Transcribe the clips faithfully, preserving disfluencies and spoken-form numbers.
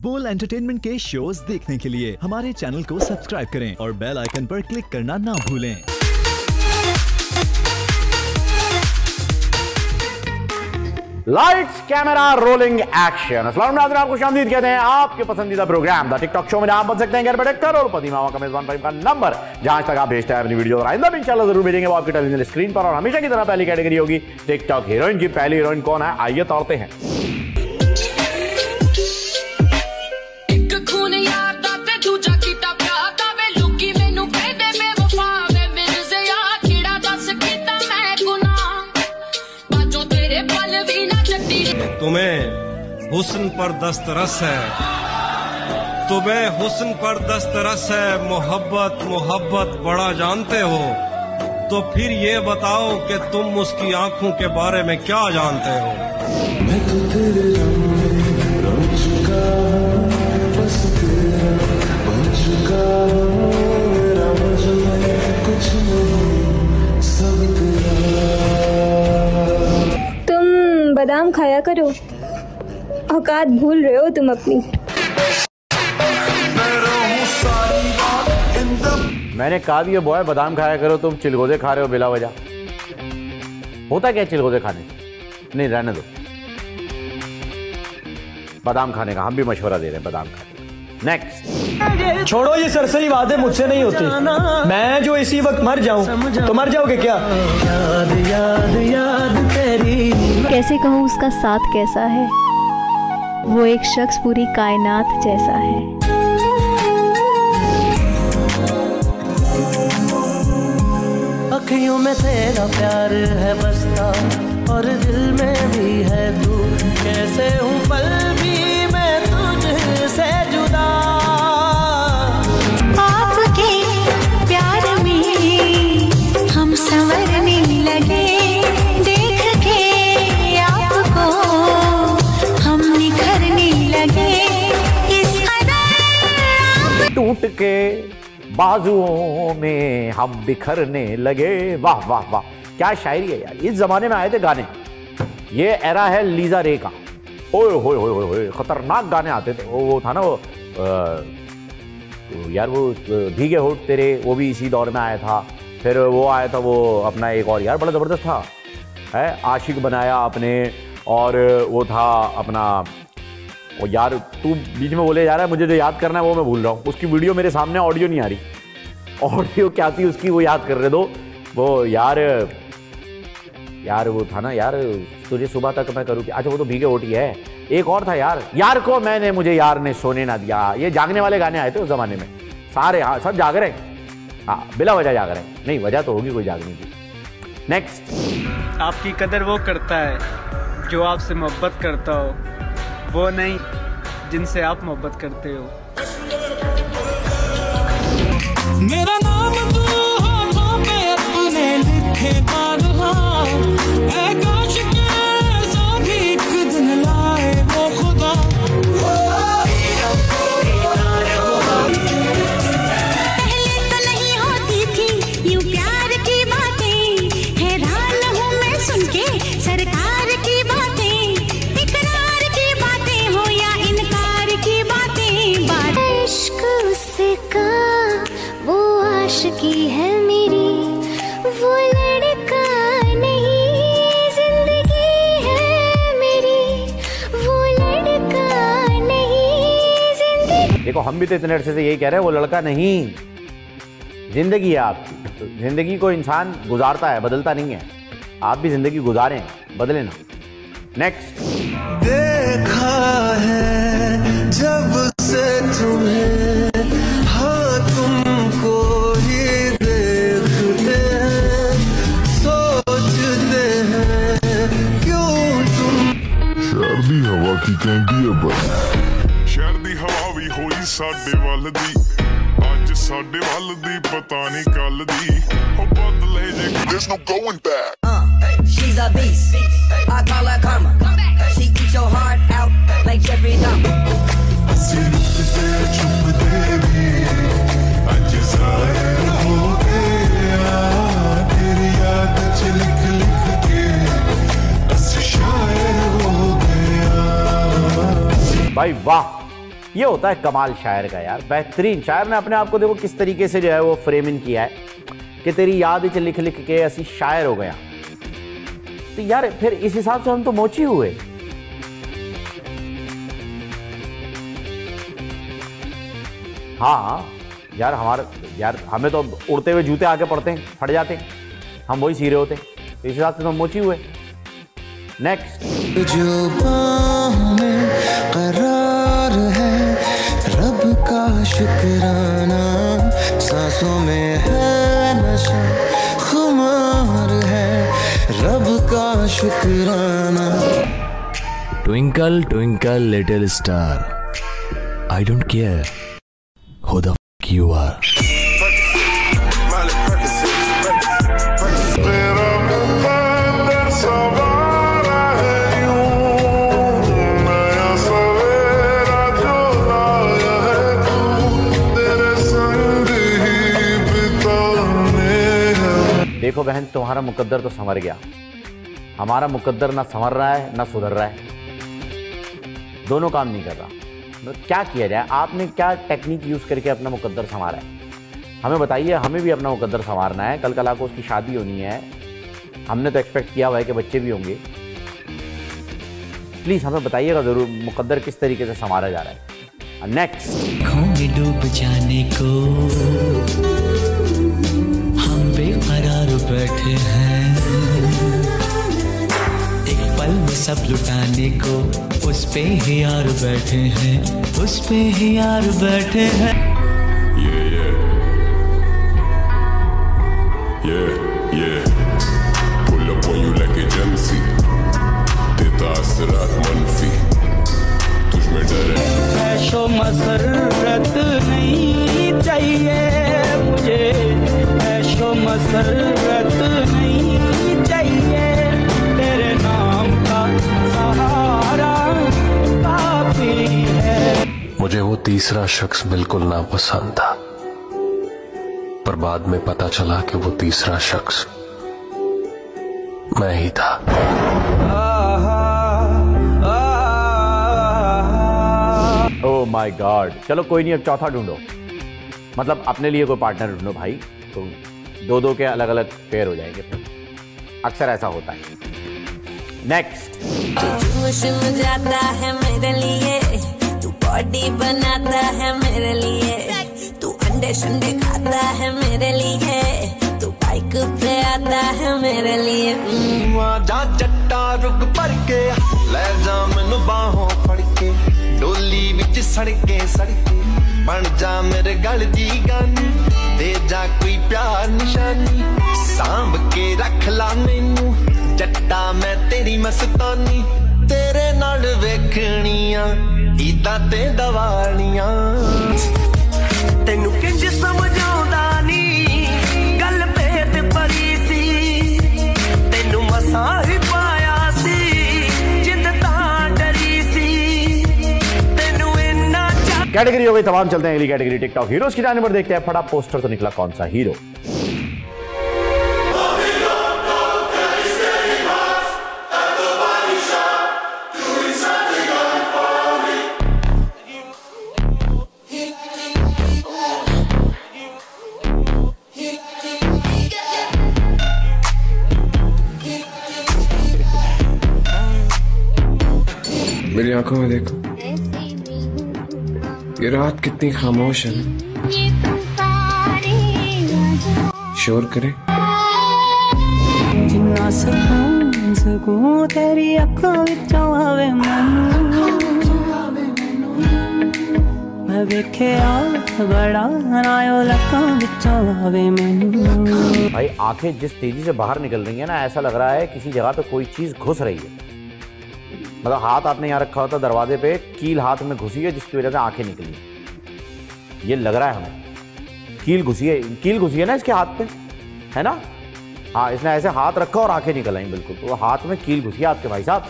बोल एंटरटेनमेंट के शोज देखने के लिए हमारे चैनल को सब्सक्राइब करें और बेल आइकन पर क्लिक करना ना भूलें। Lights camera rolling action. अस्सलाम वालेकुम, आपको खुशामदीद कहते हैं आपके पसंदीदा programme the TikTok show में। आप बन सकते हैं घर बैठे करोड़पति मामा का मेजबान फरीम का नंबर, जहां तक आप भेजते हैं अपनी वीडियो और आइंदा भी इंशाल्लाह जरूर भेजेंगे वो आपकी टेलीविजन स्क्रीन पर। और हमेशा की तरह पहली कैटेगरी होगी टिक टॉक हीरोइन की। पहली हीरोइन कौन है, आइए तोड़ते हैं। तुम्हें हुस्न पर दस्तरस है, तुम्हें हुस्न पर दस्तरस है, मोहब्बत मोहब्बत बड़ा जानते हो, तो फिर ये बताओ कि तुम उसकी आंखों के बारे में क्या जानते हो। मैं तो तेरे रंग चुका बस तेरा बन चुका मेरा में कुछ नहीं सब तेरा। बादाम खाया करो, औकात भूल रहे हो तुम अपनी। मैंने कहा भी ये बॉय बादाम खाया करो, तुम चिलगोजे खा रहे हो बिला वजह। होता क्या चिलगोजे खाने से, नहीं रहने दो बादाम खाने का, हम भी मशवरा दे रहे हैं बादाम खाने। नेक्स्ट। छोड़ो ये सरसरी वादे मुझसे नहीं होते, मैं जो इसी वक्त मर जाऊं तो मर जाओगे क्या। याद याद याद तेरी कैसे कहूं उसका साथ कैसा है, वो एक शख्स पूरी कायनात जैसा है। अखियों में तेरा प्यार है बसता और दिल में भी है तू, कैसे हूं पल भी मैं तुझसे जुदा। आपके प्यार में हम संवरने लगे, देख के आपको हम निखरने लगे। इस अदर टूट के बाजुओं में हम बिखरने लगे। वाह वाह वाह, क्या शायरी है यार। इस जमाने में आए थे गाने, ये एरा है लीजा रे का। ओए होए होए होए, खतरनाक गाने आते थे। वो था ना वो आ, यार वो भीगे होठ तेरे, वो भी इसी दौर में आया था। फिर वो आया था वो अपना एक और यार बड़ा ज़बरदस्त था है, आशिक बनाया आपने। और वो था अपना वो यार, तू बीच में बोले जा रहा है मुझे जो याद करना है वो मैं भूल रहा हूँ। उसकी वीडियो मेरे सामने, ऑडियो नहीं आ रही, ऑडियो क्या थी उसकी वो याद कर रहे दो। वो यार यार वो था ना यार, तुझे सुबह तक मैं करूँ कि, अच्छा वो तो भीगे होठी है। एक और था यार, यार को मैंने मुझे यार ने सोने ना दिया। ये जागने वाले गाने आए थे उस जमाने में सारे। हाँ सब जाग रहे हैं, हाँ बिला वजह जाग रहे हैं, नहीं वजह तो होगी कोई जागने की। नेक्स्ट। आपकी कदर वो करता है जो आपसे मोहब्बत करता हो, वो नहीं जिनसे आप मोहब्बत करते हो। मेरा नाम की है मेरी, वो लड़का नहीं जिंदगी है मेरी, वो लड़का नहीं जिंदगी। देखो हम भी तो इतने अरसे से यही कह रहे हैं, वो लड़का नहीं जिंदगी है आपकी। जिंदगी को इंसान गुजारता है, बदलता नहीं है। आप भी जिंदगी गुजारें, बदले ना। नेक्स्ट। देखा है जब से तुम्हें, there's no going back. Uh, she's a beast, I call her karma. She eats your heart out like Jeffrey Dahmer. I just saw it. भाई वाह, ये होता है कमाल शायर का यार, बेहतरीन शायर ने अपने आप को देखो किस तरीके से जो है वो फ्रेम इन किया है कि तेरी याद इच लिख लिख के ऐसी शायर हो गया। तो यार फिर इस हिसाब से हम तो मोची हुए। हाँ यार हमारे यार हमें तो उड़ते हुए जूते आके पड़ते हैं, फट जाते हैं, हम वही सीरे होते हैं, तो इस हिसाब से तो मोची हुए। नेक्स्ट जो में करार है, रब का शुक्राना, सांसों में है नशा खुमार है, रब का शुक्राना। Twinkle twinkle little star, I don't care who the f*** you are। देखो बहन, तुम्हारा मुकद्दर तो संवर गया, हमारा मुकद्दर ना संवर रहा है ना सुधर रहा है, दोनों काम नहीं कर रहा। तो क्या किया जाए? आपने क्या टेक्निक यूज़ करके अपना मुकद्दर संवारा है? हमें बताइए, हमें भी अपना मुकद्दर संवारना है। कल कल को उसकी शादी होनी है, हमने तो एक्सपेक्ट किया हुआ है कि बच्चे भी होंगे। प्लीज़ हमें बताइएगा ज़रूर मुकद्दर किस तरीके से संवारा जा रहा है। नेक्स्ट खोने डूब जाने को हम बेकरार बैठे हैं, एक पल में सब लुटाने को उस पे ही यार बैठे हैं, उस पे ही यार बैठे हैं। ये ये ये ये pull up when you like agency, देता असरात मनफी, तुझ में डर है, ऐशो मसरत नहीं चाहिए मुझे, ऐशो मसरत नहीं चाहिए, तेरे नाम का सहारा है। मुझे वो तीसरा शख्स बिल्कुल ना पसंद था, पर बाद में पता चला कि वो तीसरा शख्स मैं ही था। Oh my God. चलो कोई नहीं, अब चौथा ढूंढो, मतलब अपने लिए कोई पार्टनर ढूंढो भाई, तो दो दो के अलग अलग पेयर हो जाएंगे, अक्सर ऐसा होता है। नेक्स्ट जाता है मेरे लिए, तू बॉडी बनाता है मेरे लिए, तू अंडे शंडे खाता है मेरे लिए, तू बाइक पे आता है मेरे लिए, जा चट्टा रुक पर के ले जा मैनू बाहों फड़ के, डोली विच सड़के सड़के बन जा मेरे गल दी गानी, दे जा कोई प्यार निशानी, सांभ के रख ला मैनू जट्टा मैं तेरी मस्तानी, तेरे नाल वेखनियां ईदा ते दवालियां, तेनू किंज समझाउंदा नी गल भेद परी सी, तेनू मसा ही पाया सी जिंद तां डरी सी, तेनू इन्ना कैटेगरी हो गई तमाम। चलते हैं अगली कैटेगरी, टिकटॉक हीरोज की जानिब देखते हैं। फटाफट पोस्टर तो निकला, कौन सा हीरो? मेरी आंखों में देखो, ये रात कितनी खामोश है, शोर करे भाई, आंखें जिस तेजी से बाहर निकल रही है ना, ऐसा लग रहा है किसी जगह पे कोई चीज घुस रही है। मतलब हाथ आपने यहाँ रखा होता दरवाजे पे, कील हाथ में घुसी है जिसकी वजह से आंखें निकली। ये लग रहा है हमें कील घुसी है, कील घुसी है ना इसके हाथ पे, है ना? हाँ, इसने ऐसे हाथ रखा और आंखें निकल आई बिल्कुल, तो हाथ में कील घुसी है आपके। भाई साहब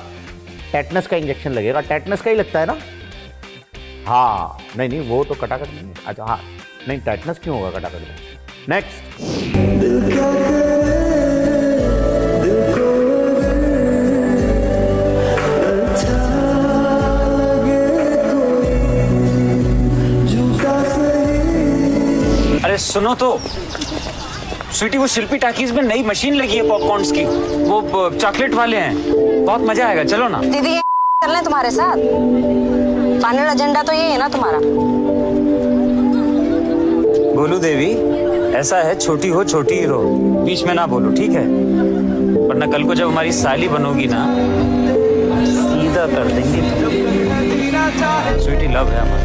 टेटनस का इंजेक्शन लगेगा, टेटनस का ही लगता है ना? हाँ नहीं नहीं वो तो कटाकट नहीं, अच्छा हाँ नहीं टेटनस क्यों होगा कटाकट में। नेक्स्ट अरे सुनो तो स्वीटी, वो शिल्पी टाकीज में नई मशीन लगी है पॉपकॉर्न्स की, वो चॉकलेट वाले हैं, बहुत मजा आएगा, चलो ना। दीदी ये कर लें तुम्हारे साथ, फाइनल एजेंडा तो ये है ना तुम्हारा। बोलू देवी, ऐसा है छोटी हो छोटी ही रहो, बीच में ना बोलो ठीक है, वरना कल को जब हमारी साली बनोगी ना सीधा कर देंगे। स्वीटी लव है हमारा।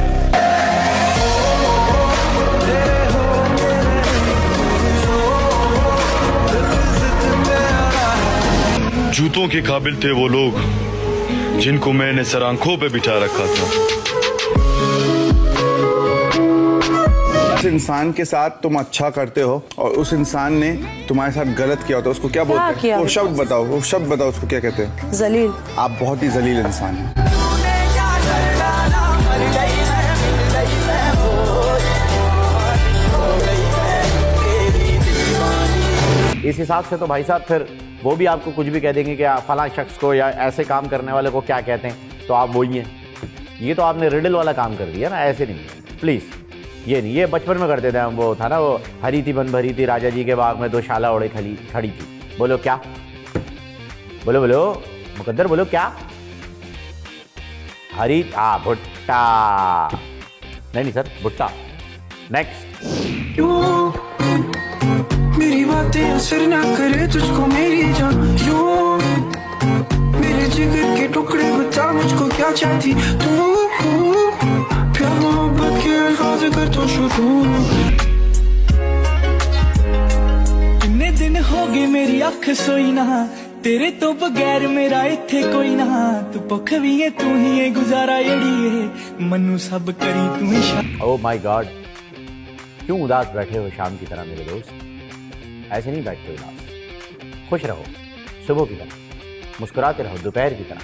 जूतों के काबिल थे वो लोग जिनको मैंने सरांखों पे बिठा रखा था। उस इंसान के साथ तुम अच्छा करते हो और उस इंसान ने तुम्हारे साथ गलत किया होता है, उसको क्या बोलते हैं? वो शब्द बताओ, वो शब्द बताओ उसको क्या कहते हैं? जलील। आप बहुत ही जलील इंसान हैं। इस हिसाब से तो भाई साहब फिर वो भी आपको कुछ भी कह देंगे कि फला शख्स को या ऐसे काम करने वाले को क्या कहते हैं, तो आप वही हैं। ये तो आपने रिडल वाला काम कर दिया ना, ऐसे नहीं प्लीज़, ये नहीं, ये बचपन में करते थे हम। वो था ना वो हरी थी बन भरी थी, राजा जी के बाग में दो शाला ओढ़े खड़ी खड़ी थी। बोलो क्या, बोलो बोलो मुकद्दर, बोलो क्या? हरी आ भुट्टा, नहीं नहीं सर भुट्टा। नेक्स्ट, मेरी बातें असर ना करे तुझको मेरी जान, मेरे जिगर के टुकड़े बता मुझको क्या चाहती तू, प्यार मोहब्बत के अल्फाज कर तो शुरू। इतने दिन हो गए मेरी अख सोई ना, तेरे तो बगैर मेरा इत्थे कोई ना, तू भुख भी है तू ही है गुजारा एड़ी है, मनु सब करी तू ही शाम। ओह माय गॉड, क्यों उदास बैठे हो शाम की तरह मेरे दोस्त? ऐसे नहीं बैठते उदास, खुश रहो सुबह की तरह, मुस्कुराते रहो दोपहर की तरह,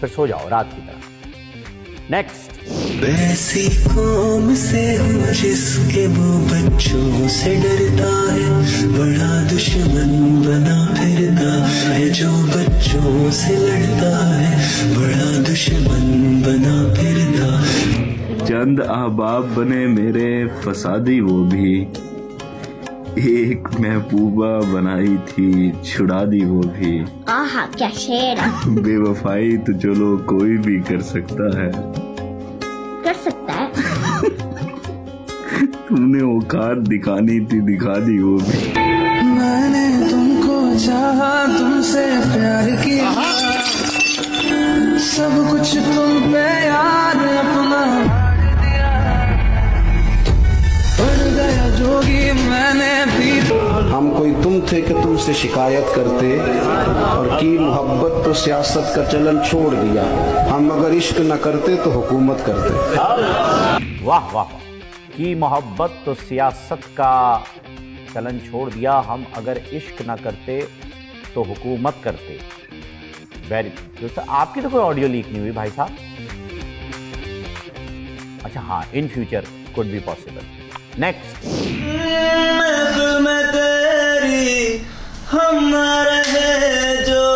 फिर सो जाओ रात की तरह। नेक्स्ट, वैसी कौम से हूं जिसके वो बच्चों से डरता है, बड़ा दुश्मन बना फिरता है जो बच्चों से लड़ता है, बड़ा दुश्मन बना फिरता। चंद अहबाब बने मेरे फसादी वो भी, एक महबूबा बनाई थी छुड़ा दी वो भी। आहा क्या शेर। बेवफाई तो चलो कोई भी कर सकता है, कर सकता है। तुमने औकात दिखानी थी दिखा दी वो भी। मैंने तुमको चाहा तुमसे प्यार किया, सब कुछ तुम पे यार अपना जोगी मैंने भी। हम कोई तुम थे कि तुमसे शिकायत करते और की मोहब्बत तो सियासत का चलन छोड़ दिया, हम अगर इश्क न करते तो हुकूमत करते। वाह वाह, की मोहब्बत तो सियासत का चलन छोड़ दिया, हम अगर इश्क न करते तो हुकूमत करते। वेरी गुड, आपकी तो कोई ऑडियो लीक नहीं हुई भाई साहब। अच्छा हाँ, in future could be possible. Next, महफिल में तेरी हम न रहे जो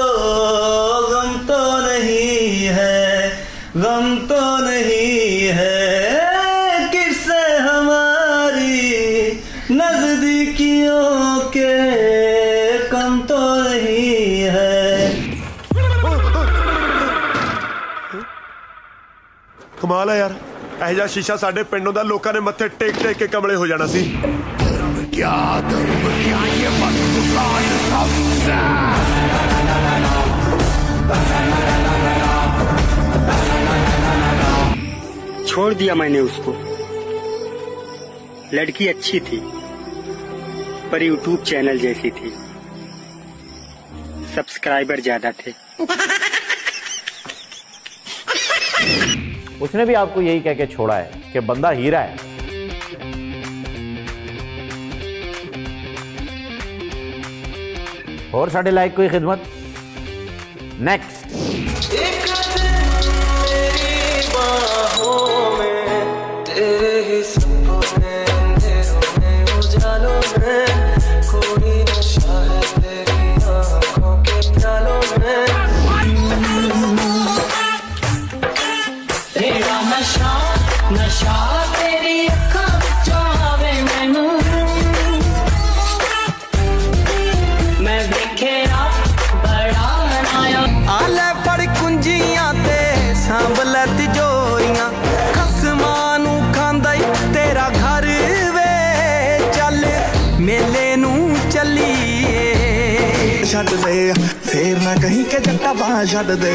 गम तो नहीं है, गम तो नहीं है किससे हमारी नजदीकियों के कम तो नहीं है। कमाल है यार, ऐसा शीशा साढ़े पिंडों का लोगों ने मत्थे टेक टेक के कमले हो जाना सी। क्या धर्म क्या ये मनुष्य सबसे। छोड़ दिया मैंने उसको, लड़की अच्छी थी पर यूट्यूब चैनल जैसी थी, सब्सक्राइबर ज्यादा थे। उसने भी आपको यही कह के छोड़ा है कि बंदा हीरा है। और साढ़े लाइक कोई खिदमत। नेक्स्ट, नशा नशा तेरी अखा चाहे मैनू छड़ दे, फिर ना कहीं के जट्टा बाहर छड़ दे।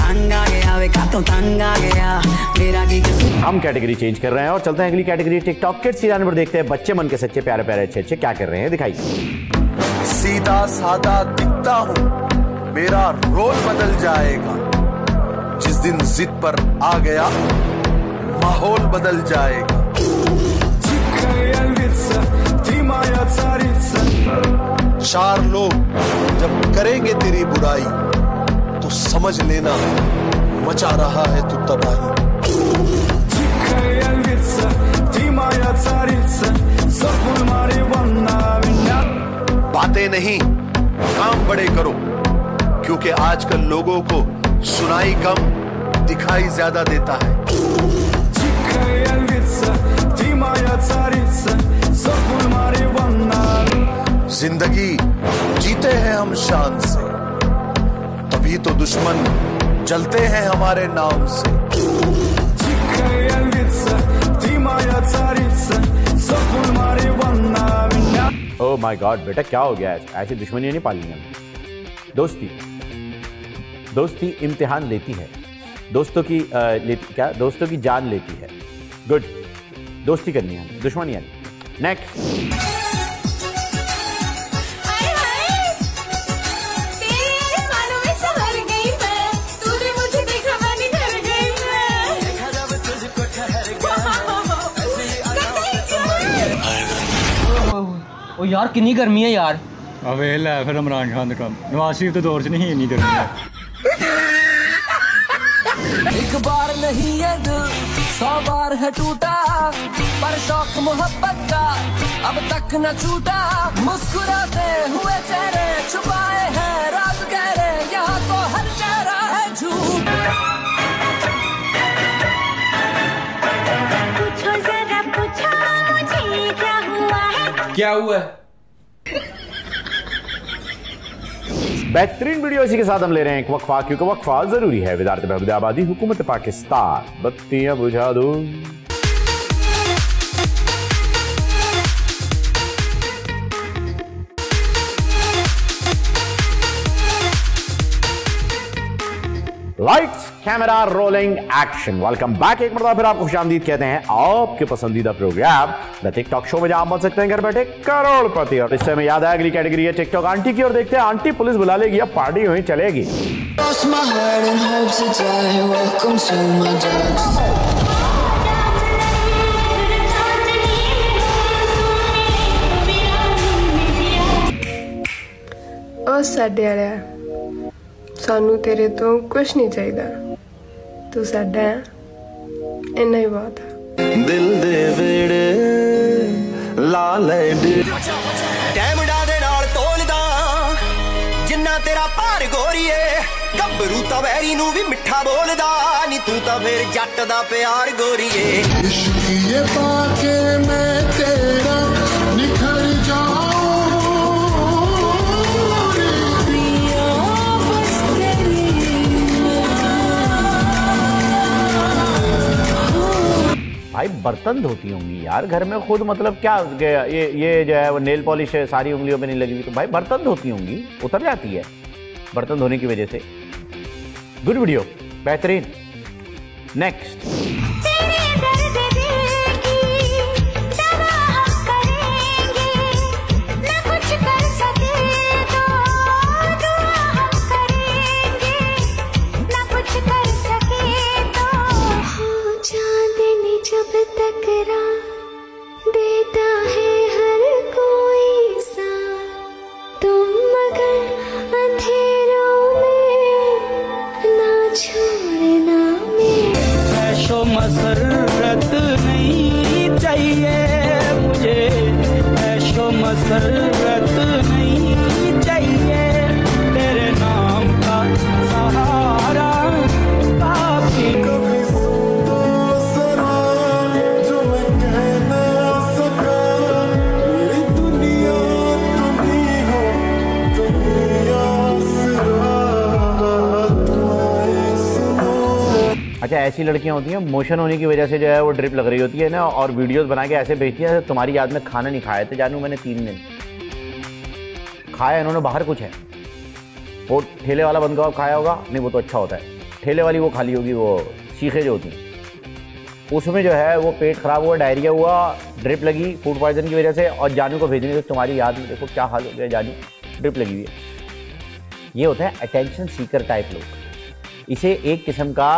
अंगा गया वे का तो तंगा गया मेरा की किसी। हम कैटेगरी चेंज कर रहे हैं और चलते हैं अगली कैटेगरी टिकटॉक किड्स सीजन पर। देखते हैं बच्चे मन के सच्चे प्यारे प्यारे अच्छे अच्छे क्या कर रहे हैं, दिखाइए। सीधा साधा दिखता हूँ, मेरा रोल बदल जाएगा, जिस दिन जिद पर आ गया माहौल बदल जाएगा। चार लोग जब करेंगे तेरी बुराई, तो समझ लेना मचा रहा है तू तबाही। बातें नहीं काम बड़े करो, क्योंकि आजकल लोगों को सुनाई कम दिखाई ज्यादा देता है। जिंदगी जीते हैं हम शान से, तभी तो दुश्मन जलते हैं हमारे नाम से। ओह माय गॉड बेटा, क्या हो गया है? ऐसी दुश्मनी नहीं पालनी है। दोस्ती दोस्ती इम्तिहान लेती है, दोस्तों की आ, लेती, क्या दोस्तों की जान लेती है। गुड, दोस्ती करनी है, दुश्मनी है। नेक्स्ट, ओ यार कितनी गर्मी है यार। अवेल है फिर इमरान खान का, नवाज शरीफ तो दौर च नहीं इतनी गर्मी है। एक बार नहीं है दिल सौ बार है टूटा, पर शौक मोहब्बत का अब तक न छूटा। मुस्कुराते हुए चेहरे छुपाए हैं राज, कह रहे यहाँ तो हर चेहरा है झूठ। क्या हुआ? बेहतरीन वीडियो इसी के साथ हम ले रहे हैं एक वक्फा, क्योंकि वक्फा जरूरी है। वज़ारत बहबूदाबादी हुकूमत पाकिस्तान, बत्तियां बुझा दो। Lights camera rolling action. Welcome back, एक मरतबा फिर आपको खुशामदीद कहते हैं आपके पसंदीदा programme the TikTok show में, जहां आप बन सकते हैं घर बैठे करोड़पति। और इससे हमें याद आया अगली कैटेगरी है टिक टॉक आंटी की, और देखते हैं आंटी पुलिस बुला लेगी या पार्टी हुई चलेगी। ओ साडे वाला, सानू तेरे तो कुछ नहीं चाहिए, तू साडा इन्ना ही बहुत है। दिल दे वेड़े लाल टाइम डा दे नाल तोलदा, जिन्ना तेरा पार गोरीए गब्बरू ता वैरी नू भी मिठा बोलदा नी, तू ता फिर जट दा प्यार गोरीए। इश्क ये पाके मैं तेरा निखर जाऊं, भाई बर्तन धोती होंगी यार घर में खुद, मतलब क्या ये ये जो है वो नेल पॉलिश है सारी उंगलियों पे नहीं लगी हुई, तो भाई बर्तन धोती होंगी, उतर जाती है बर्तन धोने की वजह से। गुड वीडियो, बेहतरीन। नेक्स्ट, मसरत नहीं चाहिए मुझे, ऐशो मसरत नहीं चाहिए, तेरे नाम का सहारा काफी। अच्छा, ऐसी लड़कियां होती हैं मोशन होने की वजह से जो है वो ड्रिप लग रही होती है ना, और वीडियोस बना के ऐसे भेजती हैं तुम्हारी याद में खाना नहीं खाया था जानू मैंने तीन दिन, खाया इन्होंने बाहर कुछ है, वो ठेले वाला बंद कबाब खाया होगा? नहीं, वो तो अच्छा होता है। ठेले वाली वो खाली होगी, वो चीखे जो होती हैं, उसमें जो है वो पेट ख़राब हुआ, डायरिया हुआ, ड्रिप लगी फूड पॉइजन की वजह से। और जानू को भेजने से तुम्हारी याद में देखो क्या हाल हो गया, जानू ड्रिप लगी हुई है। ये होता है अटेंशन सीकर टाइप लोग। इसे एक किस्म का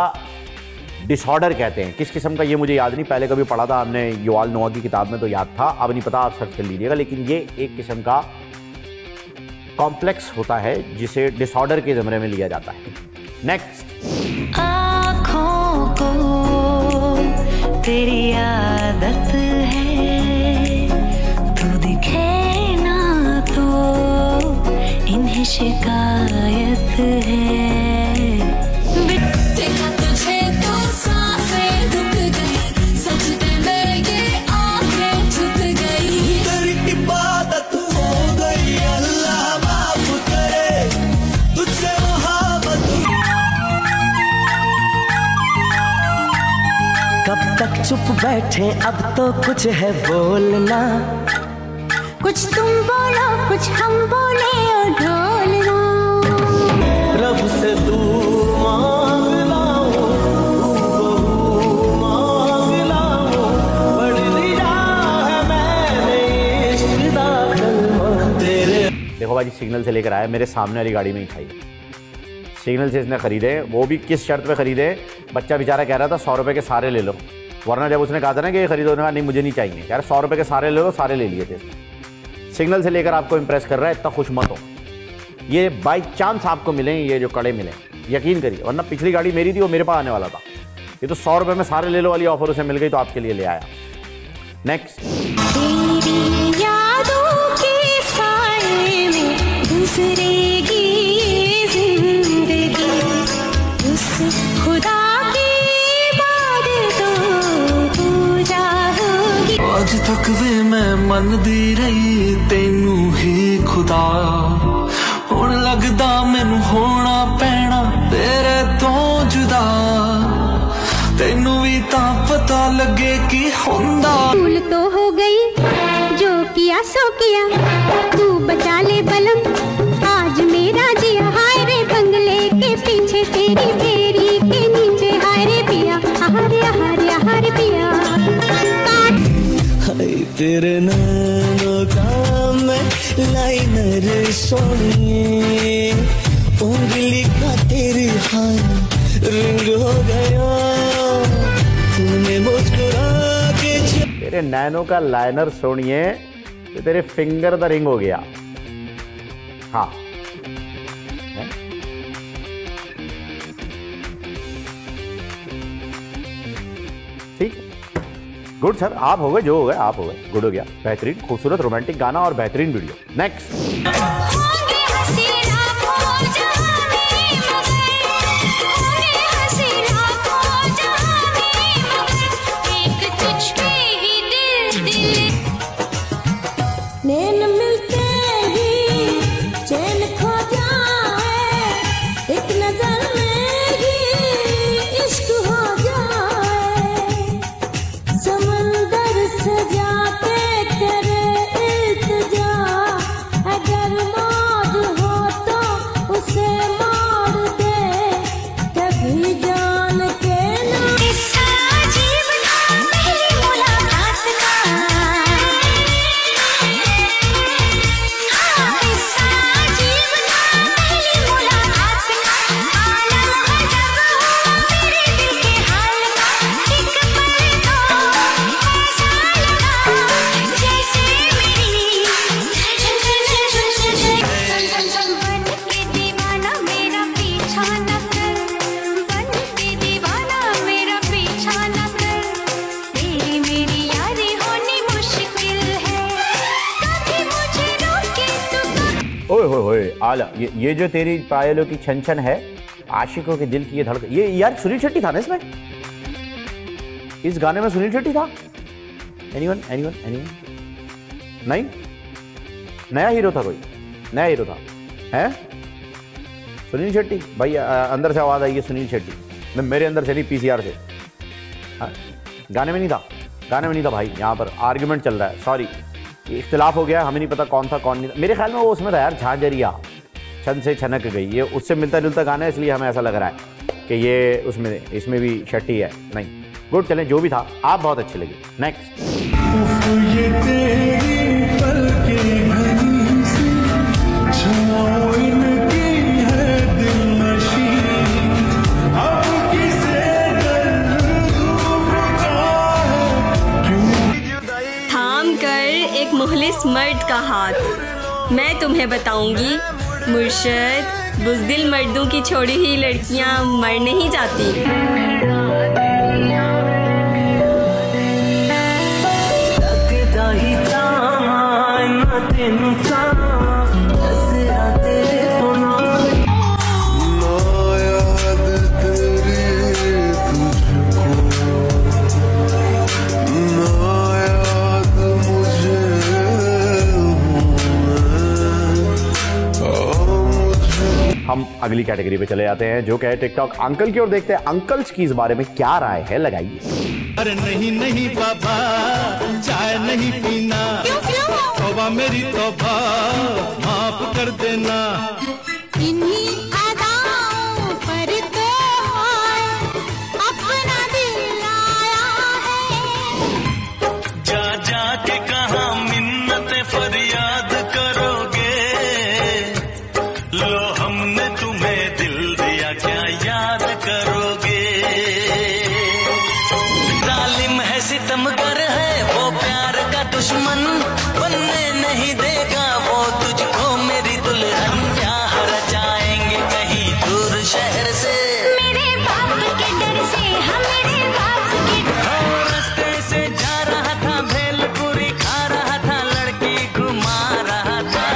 डिसऑर्डर कहते हैं। किस किस्म का ये मुझे याद नहीं, पहले कभी पढ़ा था हमने युवाल नोआ की किताब में तो याद था, अब नहीं पता, आप सर्च कर लीजिएगा। लेकिन ये एक किस्म का कॉम्प्लेक्स होता है जिसे डिसऑर्डर के ज़मरे में लिया जाता है। नेक्स्ट, आँखों को तेरी आदत है, तू दिखे ना तो इन्हें शिकायत है। कब तक चुप बैठे, अब तो कुछ है बोलना, कुछ तुम बोलो कुछ हम बोले और ढोलना। रब से दूर मांग लाओ, मांग लाओ, पढ़ लिया है मैंने इश्क़ दा कलमा तेरे। देखो भाजी, सिग्नल से लेकर आया, मेरे सामने वाली गाड़ी में ही खाई। सिग्नल से इसने ख़रीदे, वो भी किस शर्त पे ख़रीदे, बच्चा बेचारा कह रहा था सौ रुपये के सारे ले लो, वरना जब उसने कहा था ना कि ये खरीदो, उन्होंने कहा नहीं मुझे नहीं चाहिए, यार सौ रुपये के सारे ले लो, सारे ले लिए थे। सिग्नल से लेकर आपको इम्प्रेस कर रहा है, इतना खुश मत हो। ये बाई चांस आपको मिलें ये जो कड़े मिलें, यकीन करिए, वरना पिछली गाड़ी मेरी थी, वो मेरे पास आने वाला था। ये तो सौ रुपये में सारे ले लो वाली ऑफर उसे मिल गई, तो आपके लिए ले आया। नेक्स्ट, मन दी रही तेनू ही खुदा, हुण लगदा मैनू होना पैना तेरे तो जुदा, तेनू भी तां पता लगे कि हुंदा। भूल तो हो गई, जो किया सो किया, तू बचा ले बलम आज मेरा जिया, हाय रे बंगले के पीछे तेरी फेरी के नीचे, हाय रे पिया, हाय हाय हाय पिया, तेरे नाम का मैं लाइनर सोनिए, उंगली का तेरी हाथ रिंग हो गया, तूने मुस्कुरा के तेरे नैनों का लाइनर सोनिए, तो तेरे फिंगर द रिंग हो गया। हाँ, ठीक, गुड सर, आप हो गए, जो हो गए आप हो गए, गुड हो गया, बेहतरीन, खूबसूरत रोमांटिक गाना और बेहतरीन वीडियो। नेक्स्ट, नैन मिलते ही चैन खो जाए, एक नजर में ही इश्क हो जाए, समंदर से जाते तेरे इल्तिजा, अगर मौत हो तो उसे मार दे, कभी जान के ना इस जीवन में मुलाकात का, इस जीवन में मुलाकात का, आलम अजब हो मेरे दिल के हाल का, एक पल ओए होए होए आला, ये ये जो तेरी पायलों की छन छन है, आशिकों के दिल की ये धड़कन, ये यार सुनील शेट्टी था ना इसमें, इस गाने में सुनील शेट्टी था। एनीवन एनीवन एनीवन नहीं, नया हीरो था, कोई नया हीरो था, हैं सुनील शेट्टी भाई, आ, अंदर से आवाज़ आई है सुनील शेट्टी, मेरे अंदर से नहीं, पीसीआर से। आ, गाने में नहीं था, गाने में नहीं था भाई, यहाँ पर आर्ग्यूमेंट चल रहा है, सॉरी इख्तिलाफ हो गया, हमें नहीं पता कौन था कौन नहीं था। मेरे ख्याल में वो उसमें था यार, झांझरिया, छन से छनक गई, ये उससे मिलता जुलता गाना है, इसलिए हमें ऐसा लग रहा है कि ये उसमें इसमें भी शट्टी है। नहीं, गुड, चलें जो भी था, आप बहुत अच्छे लगे। नेक्स्ट। मुखलिस मर्द का हाथ, मैं तुम्हें बताऊंगी मुर्शद, बुज़दिल मर्दों की छोड़ी हुई लड़कियां मर नहीं जाती। हम अगली कैटेगरी पे चले जाते हैं जो कि है टिकटॉक अंकल की, और देखते हैं अंकल्स की इस बारे में क्या राय है, लगाइए। अरे नहीं नहीं बाबा, चाय नहीं पीना, तौबा मेरी तौबा, माफ कर देना। इन्हीं अदाओं पर तो अपना दिल लाया है, जा जा के कहा मिन्नत फरियाद करोगे, लो हमने तुम्हें दिल दिया क्या याद करोगे। जालिम है, सितमगर है, वो प्यार का दुश्मन, बनने नहीं देगा वो तुझको मेरी दुल्हन। यहाँ रह जाएंगे कहीं दूर शहर से, मेरे बाप के डर से, हम मेरे बाप के डर। और रास्ते से जा रहा था, भेलपुरी खा रहा था, लड़की घुमा रहा था,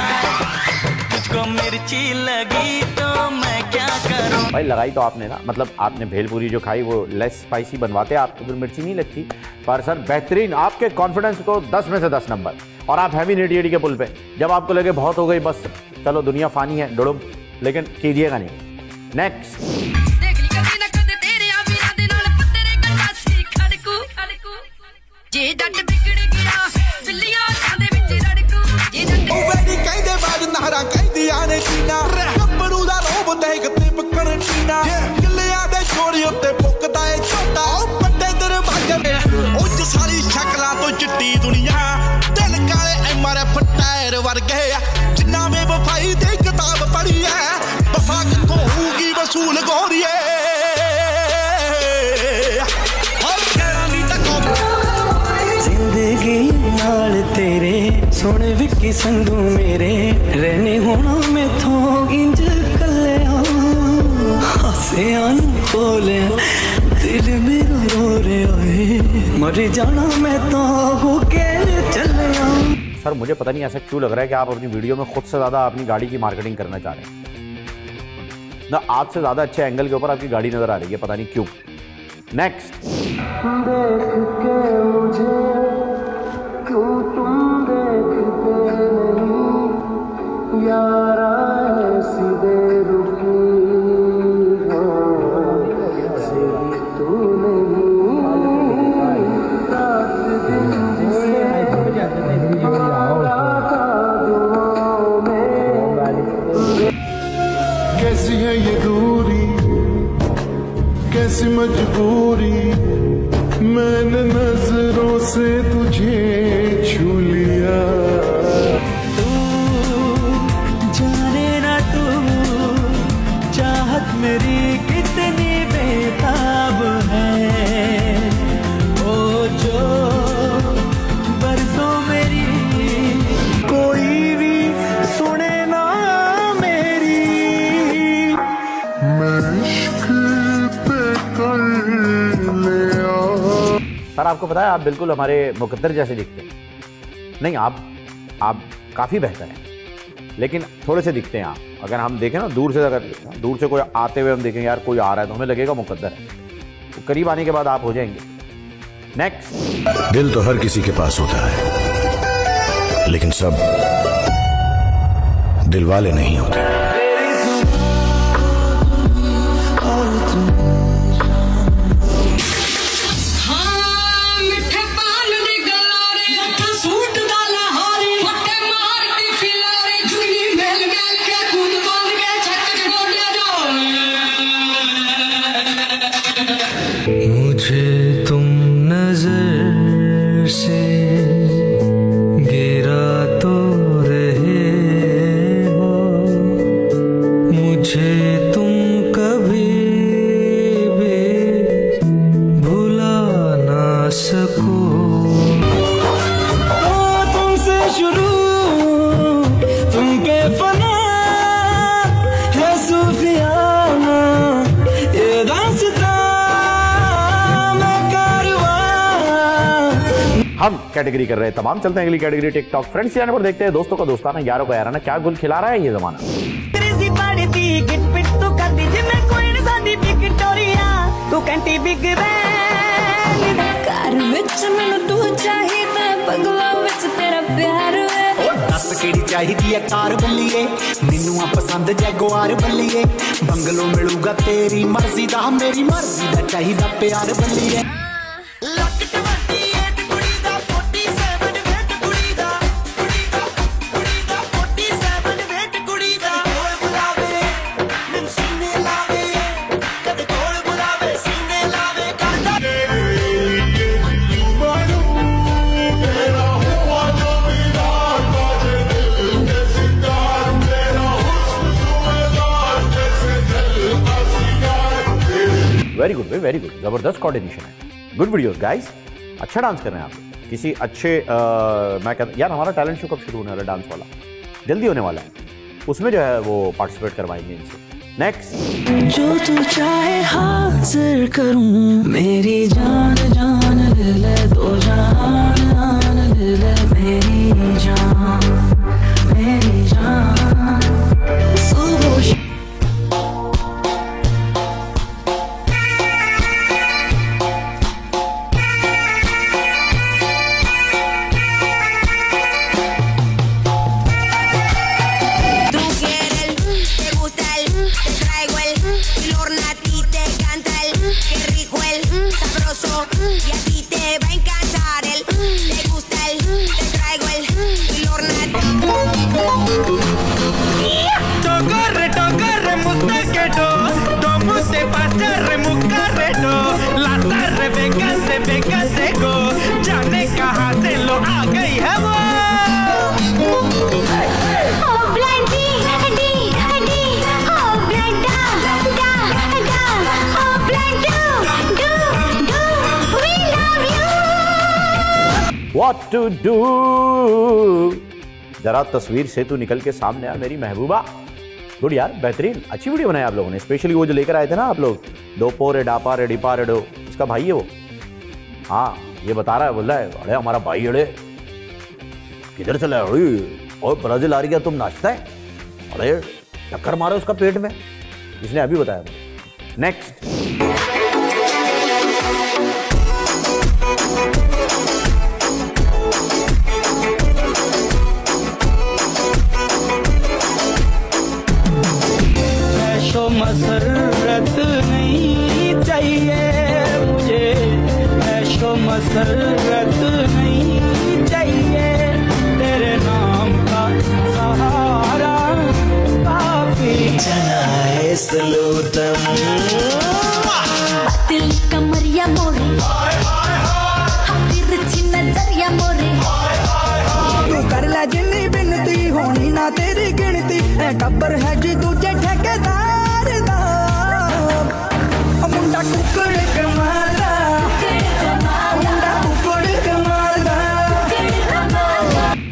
तुझको मिर्ची लगी तो मैं क्या करूं। भाई लगाई तो आपने ना, मतलब आपने भेलपुरी जो खाई वो लेस स्पाइसी बनवाते, आपको तो मिर्ची नहीं लगती। पर सर बेहतरीन, आपके कॉन्फिडेंस को दस में से दस नंबर। और आप हैवी नेटी के पुल पे, जब आपको लगे बहुत हो गई बस चलो दुनिया फानी है डुड़ुम, लेकिन कीजिएगा नहीं। नेक्स्ट। जिंदगी नाल तेरे सोने विकी संधू मेरे, रहने होना में थो इंज कले, हसे बोले दिल मेरा रो रहे, मर जाना मैं तो होके चले। सर मुझे पता नहीं ऐसा क्यों लग रहा है कि आप अपनी वीडियो में खुद से ज्यादा अपनी गाड़ी की मार्केटिंग करना चाह रहे हैं ना, आज से ज्यादा अच्छे एंगल के ऊपर आपकी गाड़ी नजर आ रही है, पता नहीं क्यों। नेक्स्ट। देख के मुझे क्यों तुम देखते नहीं, यारा ऐसी बेरुखी है, से भी तू नहीं, रात दिन जिसे मौला का दुआओं में। कैसी है ये दूरी, कैसी मजबूरी, मैंने नजरों से तुझे छू लिया। तू जाने ना तू चाहत मेरी कितनी बेताब है, ओ जो बरसों मेरी, कोई भी सुने ना मेरी। सर आपको पता है आप बिल्कुल हमारे मुकद्दर जैसे दिखते हैं। नहीं, आप आप काफ़ी बेहतर हैं, लेकिन थोड़े से दिखते हैं आप। अगर हम देखें ना दूर से, अगर दूर से कोई आते हुए हम देखें यार कोई आ रहा है तो हमें लगेगा मुकद्दर है, तो करीब आने के बाद आप हो जाएंगे। नेक्स्ट। दिल तो हर किसी के पास होता है, लेकिन सब दिल वाले नहीं होते। से गिरा तो रहे हो मुझे तुम कभी भी भुला ना सको। वो तुमसे शुरू तुमके फना है सूफियाना ये दास्तां। हम कैटेगरी कर रहे हैं तमाम, चलते हैं अगली category TikTok friends channel पर। देखते हैं दोस्तों का दोस्ताना, यारों का याराना, क्या गुल खिला रहा है ये जमाना। पसंद जैगुआर बल्लिए बंगलो मिलूगा तेरी मर्जी दा मेरी मर्जी दा चाहिदा प्यार बल्लिए। वेरी गुड, वेरी गुड, जबरदस्त कोऑर्डिनेशन है, गुड वीडियोस गाइस, अच्छा डांस कर रहे हैं आप किसी अच्छे आ, मैं कहता यार हमारा टैलेंट शो कब शुरू होने वाला है, डांस वाला जल्दी होने वाला है, उसमें जो है वो पार्टिसिपेट करवाएंगे इनसे। नेक्स्ट जो तू चाहे हाजिर करूं मेरी जान जान ले ले दो जान जान ले ले मेरी जान मेरी जान सुबह। What to do? जरा तस्वीर से तू निकल के सामने आ मेरी महबूबा। गुड यार, बेहतरीन, अच्छी वीडियो बनाई आप लोगों ने, स्पेशली वो जो लेकर आए थे ना आप लोग, डोपो रे डापा रे डिपा रे डो, इसका भाई है वो। हाँ ये बता रहा है, बोल रहा है अरे हमारा भाई अड़े किधर चला है और ब्राजील आ रही है, तुम नाचता है, अरे टक्कर मारो उसका पेट में, इसने अभी बताया। नेक्स्ट मसरत नहीं चाहिए मुझे, ऐशो मसरत नहीं चाहिए, तेरे नाम का सहारा काफी। जनाए सलूतम दिल कमरिया मोरे हकीर ची नजरिया मोरे, तू कर ला जिन्नी बिनती होनी ना तेरी गिनती, ऐ कब्र है जी तुझे ठेकेदार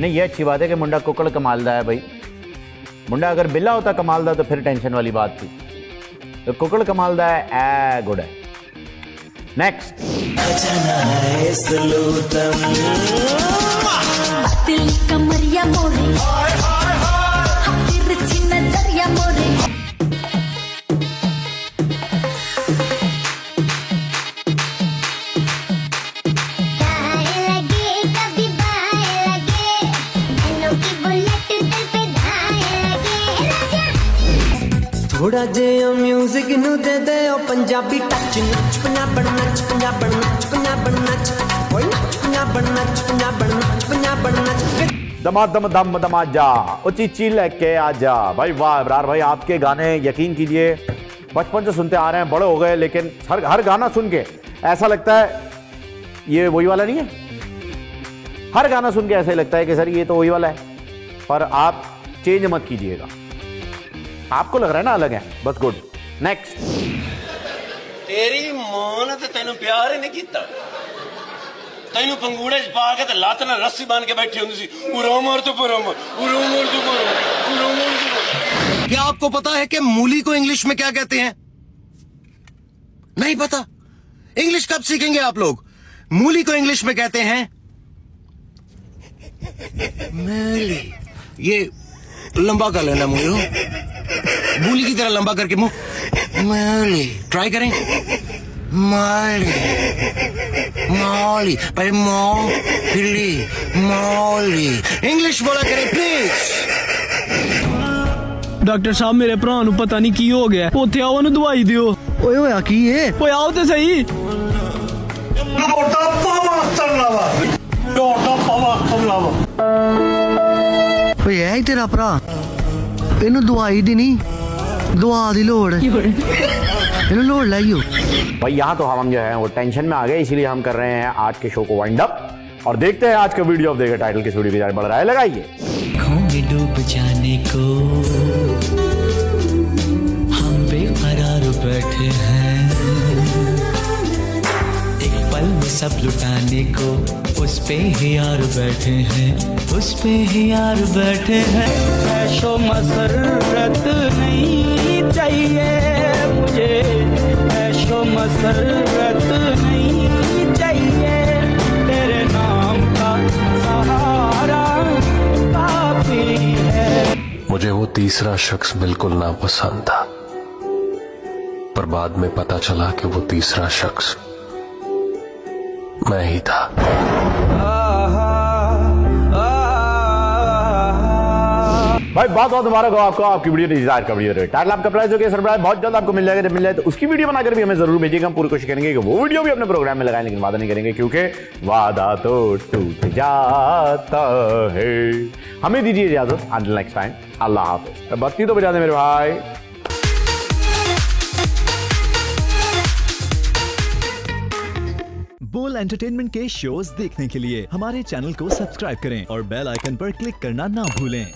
नहीं। ये अच्छी बात है कि मुंडा कुकड़ कमालदा है भाई, मुंडा अगर बिल्ला होता कमालदा तो फिर टेंशन वाली बात थी, तो कुकड़ कमालदा है, ए गुड है। नेक्स्ट दिल कमरिया मोरे थोड़ा जिया म्यूजिक नू दे दे ओ पंजाबी टच, नच पंजाबन नच पंजाबन नच पंजाबन नच, ओए नच पंजाबन नच पंजाबन नच पंजाबन नच, दमा दम दम दम आजा ओ चीची लेके आजा। भाई वाह इब्रार भाई, आपके गाने यकीन कीजिए बचपन से सुनते आ रहे हैं, बड़े हो गए लेकिन हर हर गाना सुन के ऐसा लगता है ये वही वाला नहीं है, हर गाना सुन के ऐसे लगता है कि सर ये तो वही वाला है, पर आप चेंज मत कीजिएगा। आपको लग रहा है ना अलग है, बस गुड। नेक्स्ट। तेरी मां ने तेनू प्यार ही नहीं किया, तेनू पंगूड़े च पा के लत्त नाल रस्सी बांध के बैठी हुंदी सी। क्या आपको पता है कि मूली को इंग्लिश में क्या कहते हैं? नहीं पता। इंग्लिश कब सीखेंगे आप लोग? मूली को इंग्लिश में कहते हैं मूली। ये लंबा कर लेना मुझे, मूली की तरह लंबा करके मुंह। मूली ट्राई करें। मूली मूली पहले मौ फिर ली मूली। इंग्लिश बोला करें प्लीज। डॉक्टर साहब मेरे भरा नू पता नहीं की हो गया, उत्थे आओ नू दवाई दियो। ओए ओए की है? ओए आओ तो सही। है तेरा भरा, इन दवाई देनी, दवा दी लोड़ इन्हें लोड़ लाइयो भाई। यहाँ तो हम जो है वो टेंशन में आ गए, इसीलिए हम कर रहे हैं आज के शो को वाइंड अप। और देखते हैं आज का वीडियो, आप देखिए टाइटल किस वीडियो के बढ़ रहा है, लगाइए। डूब जाने को हम बेकरार बैठे हैं, एक पल में सब लुटाने को उस पे ही यार बैठे हैं, उस पे ही यार बैठे हैं। ऐशो मसरत नहीं चाहिए मुझे, ऐशो मसरत नहीं चाहिए, तेरे नाम का सहारा काफी है। मुझे वो तीसरा शख्स बिल्कुल ना पसंद था, पर बाद में पता चला कि वो तीसरा शख्स मैं ही था। भाई बात बहुत मुबारक हो आपको, आपकी वीडियो ने डिजायर का वीडियो टाइटल आपका प्राइस हो गया। सरप्राइज बहुत जल्द आपको मिल जाएगा, जब मिल जाए तो उसकी वीडियो बनाकर भी हमें जरूर भेजिएगा। हम पूरी कोशिश करेंगे कि वो वीडियो भी अपने प्रोग्राम में लगाएं, लेकिन वादा नहीं करेंगे क्योंकि वादा तो टूट जाता है। हमें दीजिए इजाजत, अंटिल नेक्स्ट टाइम अल्लाह हाफिज़। बत्ती तो बजा दे मेरे भाई। बोल एंटरटेनमेंट के शोज देखने के लिए हमारे चैनल को सब्सक्राइब करें और बेल आइकन पर क्लिक करना ना भूलें।